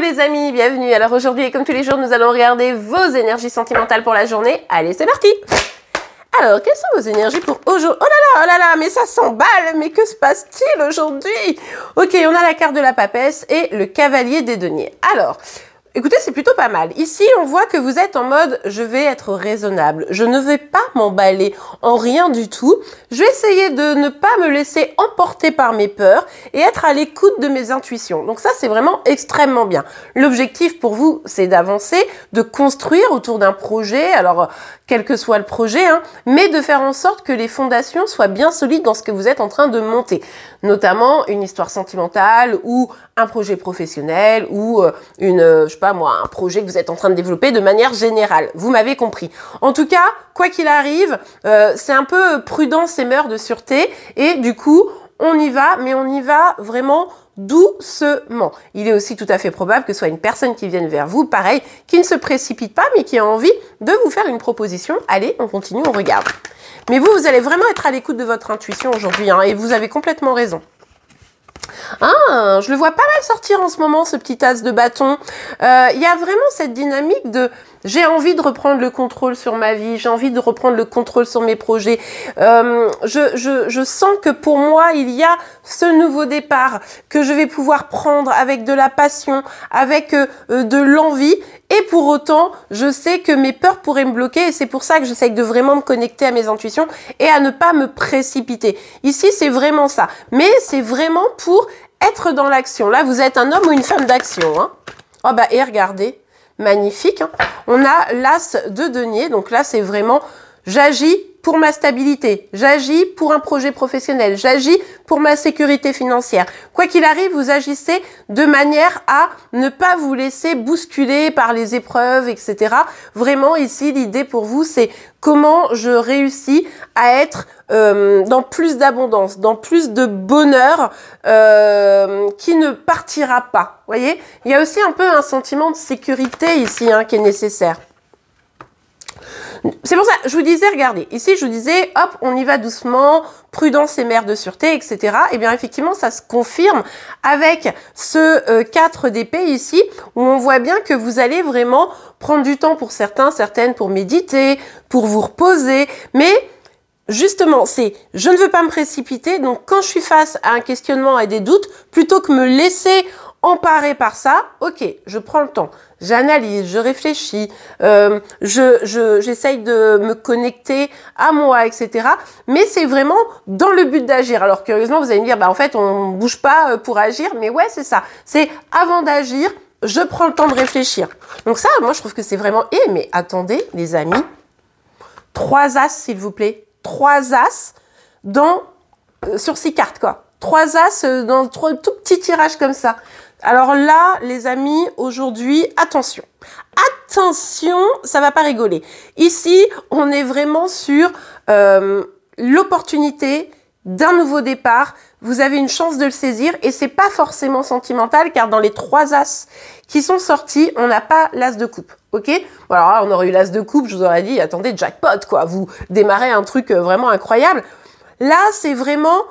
les amis, bienvenue. Alors aujourd'hui, comme tous les jours, nous allons regarder vos énergies sentimentales pour la journée. Allez, c'est parti. Alors, quelles sont vos énergies pour aujourd'hui? Oh là là, mais ça s'emballe, mais que se passe-t-il aujourd'hui? Ok, on a la carte de la papesse et le cavalier des deniers. Alors, écoutez, c'est plutôt pas mal. Ici, on voit que vous êtes en mode « je vais être raisonnable, je ne vais pas m'emballer en rien du tout, je vais essayer de ne pas me laisser emporter par mes peurs et être à l'écoute de mes intuitions ». Donc ça, c'est vraiment extrêmement bien. L'objectif pour vous, c'est d'avancer, de construire autour d'un projet, alors quel que soit le projet, hein, mais de faire en sorte que les fondations soient bien solides dans ce que vous êtes en train de monter, notamment une histoire sentimentale ou un projet professionnel ou je sais pas moi, un projet que vous êtes en train de développer de manière générale. Vous m'avez compris. En tout cas, quoi qu'il arrive, c'est un peu prudence et mœurs de sûreté et du coup, on y va, mais on y va vraiment doucement. Il est aussi tout à fait probable que ce soit une personne qui vienne vers vous, pareil, qui ne se précipite pas, mais qui a envie de vous faire une proposition. Allez, on continue, on regarde. Mais vous, vous allez vraiment être à l'écoute de votre intuition aujourd'hui, hein, et vous avez complètement raison. Ah, je le vois pas mal sortir en ce moment, ce petit as de bâton. Il y a vraiment cette dynamique de « j'ai envie de reprendre le contrôle sur ma vie, j'ai envie de reprendre le contrôle sur mes projets. Je sens que pour moi, il y a ce nouveau départ que je vais pouvoir prendre avec de la passion, avec de l'envie. » Et pour autant, je sais que mes peurs pourraient me bloquer et c'est pour ça que j'essaye de vraiment me connecter à mes intuitions et à ne pas me précipiter. Ici, c'est vraiment ça. Mais c'est vraiment pour être dans l'action. Là, vous êtes un homme ou une femme d'action, hein. Oh bah, et regardez, magnifique, hein. On a l'as de denier. Donc là, c'est vraiment j'agis pour ma stabilité, j'agis pour un projet professionnel, j'agis pour ma sécurité financière. Quoi qu'il arrive, vous agissez de manière à ne pas vous laisser bousculer par les épreuves, etc. Vraiment, ici, l'idée pour vous, c'est comment je réussis à être dans plus d'abondance, dans plus de bonheur qui ne partira pas. Vous voyez, il y a aussi un peu un sentiment de sécurité ici, hein, qui est nécessaire. C'est pour ça, je vous disais, regardez, ici je vous disais, hop, on y va doucement, prudence et mère de sûreté, etc. Et bien effectivement, ça se confirme avec ce 4 d'épée ici, où on voit bien que vous allez vraiment prendre du temps pour certains, certaines, pour méditer, pour vous reposer, mais... justement, c'est « je ne veux pas me précipiter », donc quand je suis face à un questionnement et des doutes, plutôt que me laisser emparer par ça, ok, je prends le temps, j'analyse, je réfléchis, j'essaye de me connecter à moi, etc. Mais c'est vraiment dans le but d'agir. Alors curieusement, vous allez me dire, bah, en fait, on bouge pas pour agir, mais ouais, c'est ça. C'est avant d'agir, je prends le temps de réfléchir. Donc ça, moi, je trouve que c'est vraiment... Eh, mais attendez, les amis, 3 as, s'il vous plaît. 3 as sur 6 cartes, quoi. 3 as dans un tout petit tirage comme ça. Alors là, les amis, aujourd'hui, attention. Attention, ça va pas rigoler. Ici, on est vraiment sur l'opportunité d'un nouveau départ. Vous avez une chance de le saisir et c'est pas forcément sentimental car dans les 3 as qui sont sortis, on n'a pas l'as de coupe. Ok, bon, alors là, on aurait eu l'as de coupe, je vous aurais dit, attendez, jackpot, quoi. Vous démarrez un truc vraiment incroyable. Là, c'est vraiment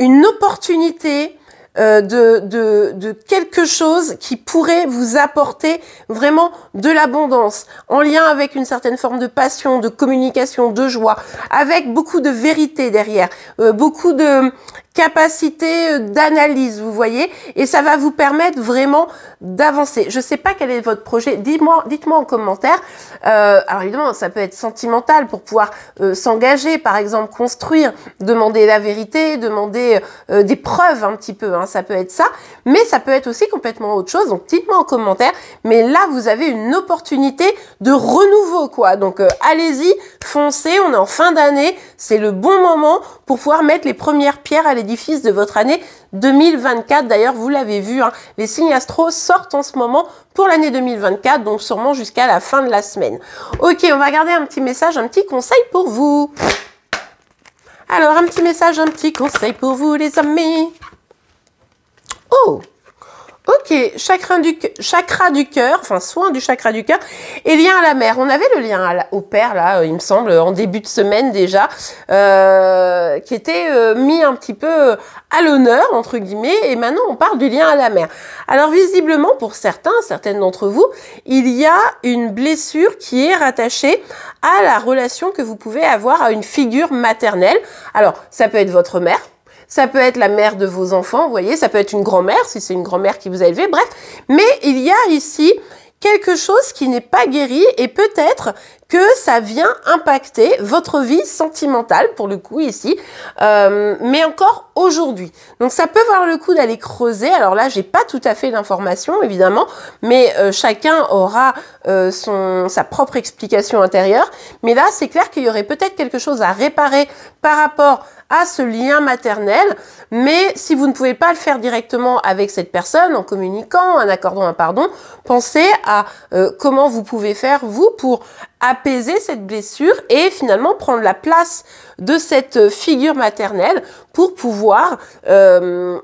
une opportunité de quelque chose qui pourrait vous apporter vraiment de l'abondance, en lien avec une certaine forme de passion, de communication, de joie, avec beaucoup de vérité derrière, beaucoup de capacité d'analyse, vous voyez, et ça va vous permettre vraiment d'avancer. Je sais pas quel est votre projet, dites-moi en commentaire. Alors évidemment, ça peut être sentimental pour pouvoir s'engager, par exemple, construire, demander la vérité, demander des preuves un petit peu, hein, ça peut être ça, mais ça peut être aussi complètement autre chose, donc dites-moi en commentaire, mais là, vous avez une opportunité de renouveau, quoi, donc allez-y, foncez, on est en fin d'année, c'est le bon moment pour pouvoir mettre les premières pierres à l'édifice de votre année 2024. D'ailleurs, vous l'avez vu, hein, les signes astro sortent en ce moment pour l'année 2024, donc sûrement jusqu'à la fin de la semaine. Ok, on va regarder un petit message, un petit conseil pour vous. Alors, un petit message, un petit conseil pour vous, les amis. Oh, Ok, chakra du cœur, enfin soin du chakra du cœur et lien à la mère. On avait le lien au père là, il me semble, en début de semaine déjà, qui était mis un petit peu à l'honneur, entre guillemets, et maintenant on parle du lien à la mère. Alors visiblement pour certains, certaines d'entre vous, il y a une blessure qui est rattachée à la relation que vous pouvez avoir à une figure maternelle. Alors ça peut être votre mère, ça peut être la mère de vos enfants, vous voyez, ça peut être une grand-mère, si c'est une grand-mère qui vous a élevé, bref. Mais il y a ici quelque chose qui n'est pas guéri et peut-être que ça vient impacter votre vie sentimentale, pour le coup ici, mais encore aujourd'hui. Donc ça peut valoir le coup d'aller creuser. Alors là, j'ai pas tout à fait l'information, évidemment, mais chacun aura sa propre explication intérieure. Mais là, c'est clair qu'il y aurait peut-être quelque chose à réparer par rapport à ce lien maternel, mais si vous ne pouvez pas le faire directement avec cette personne, en communiquant, en accordant un pardon, pensez à comment vous pouvez faire, vous, pour apaiser cette blessure et finalement prendre la place de cette figure maternelle pour pouvoir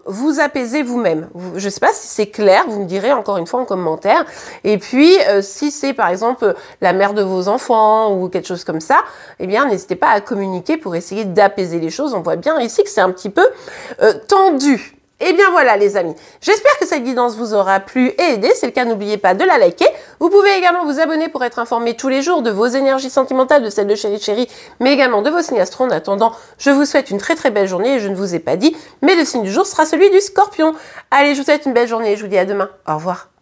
vous apaiser vous-même. Je ne sais pas si c'est clair, vous me direz encore une fois en commentaire. Et puis, si c'est par exemple la mère de vos enfants ou quelque chose comme ça, eh bien, n'hésitez pas à communiquer pour essayer d'apaiser les choses. On voit bien ici que c'est un petit peu tendu. Et bien voilà les amis, j'espère que cette guidance vous aura plu et aidé. C'est le cas, n'oubliez pas de la liker. Vous pouvez également vous abonner pour être informé tous les jours de vos énergies sentimentales, de celles de Chéri Chéri, mais également de vos signes astro. En attendant, je vous souhaite une très très belle journée et je ne vous ai pas dit, mais le signe du jour sera celui du Scorpion. Allez, je vous souhaite une belle journée et je vous dis à demain. Au revoir.